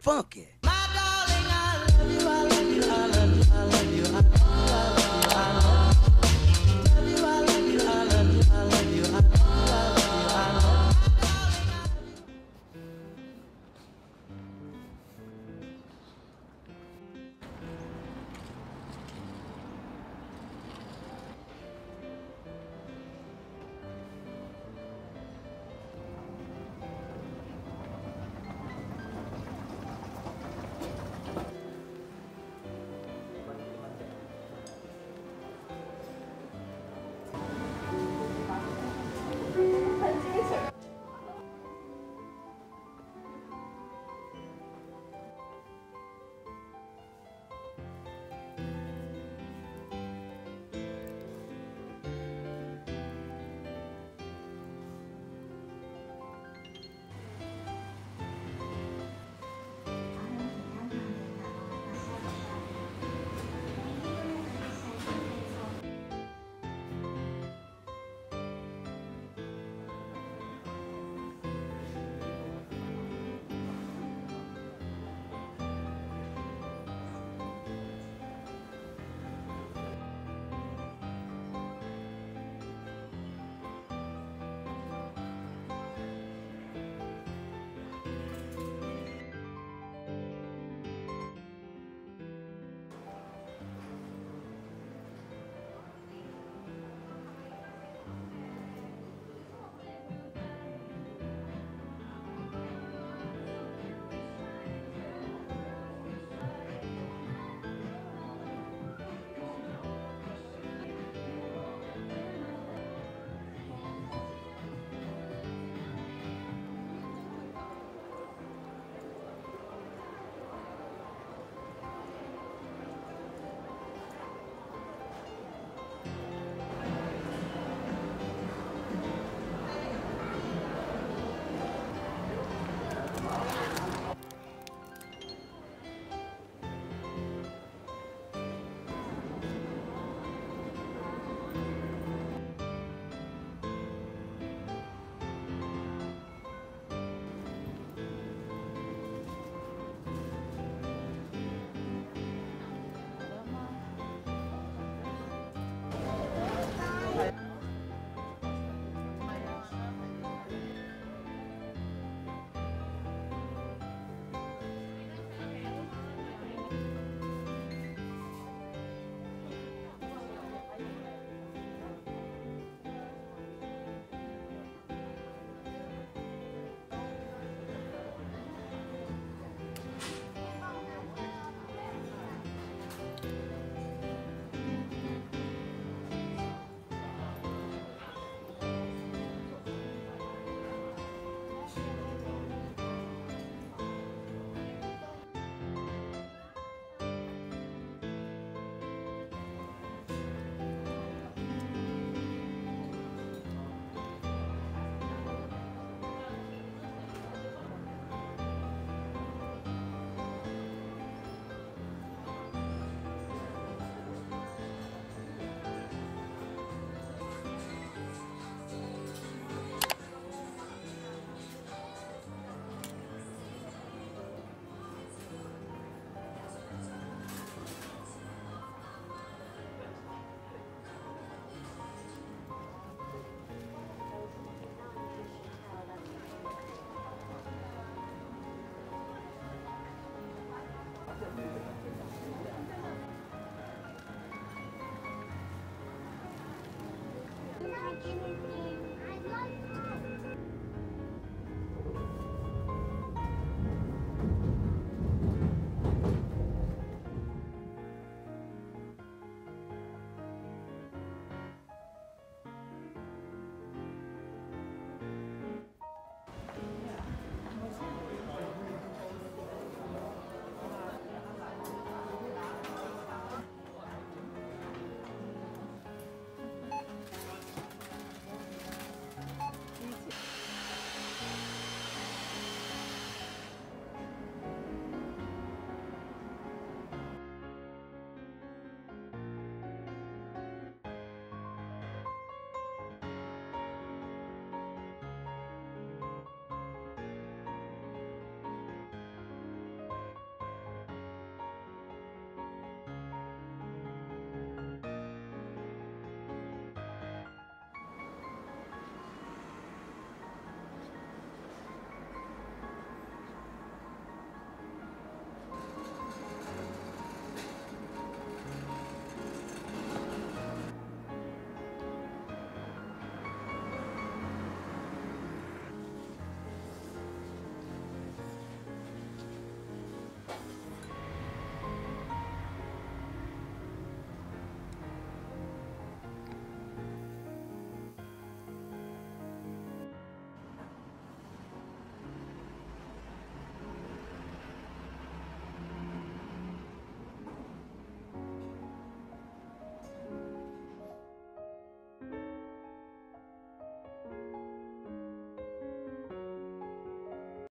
funky.